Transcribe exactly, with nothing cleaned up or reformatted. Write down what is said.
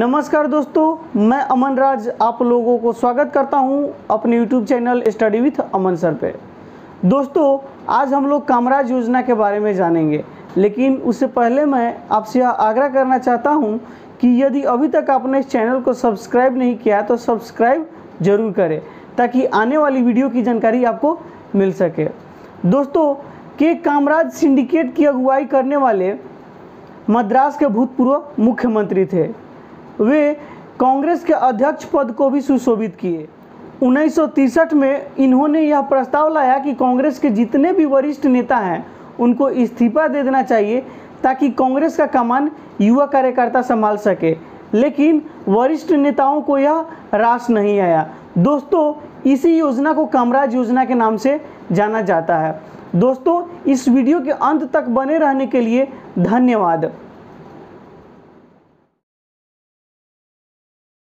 नमस्कार दोस्तों, मैं अमन राज आप लोगों को स्वागत करता हूं अपने YouTube channel study with Aman sir पे। दोस्तों आज हम लोग कामराज योजना के बारे में जानेंगे, लेकिन उससे पहले मैं आपसे आग्रह करना चाहता हूं कि यदि अभी तक आपने इस चैनल को सब्सक्राइब नहीं किया तो सब्सक्राइब जरूर करें ताकि आने वाली वीडियो की जानकारी आपको मिल सके। दोस्तों के कामराज सिंडिकेट की अगुवाई करने वाले मद्रास के भूतपूर्व मुख्यमंत्री थे। वे कांग्रेस के अध्यक्ष पद को भी सुशोभित किए। उन्नीस सौ तिरसठ में इन्होंने यह प्रस्ताव लाया कि कांग्रेस के जितने भी वरिष्ठ नेता हैं उनको इस्तीफा दे देना चाहिए ताकि कांग्रेस का कमान युवा कार्यकर्ता संभाल सके, लेकिन वरिष्ठ नेताओं को यह रास नहीं आया। दोस्तों इसी योजना को कामराज योजना के नाम से जाना जाता है। दोस्तों इस वीडियो के अंत तक बने रहने के लिए धन्यवाद।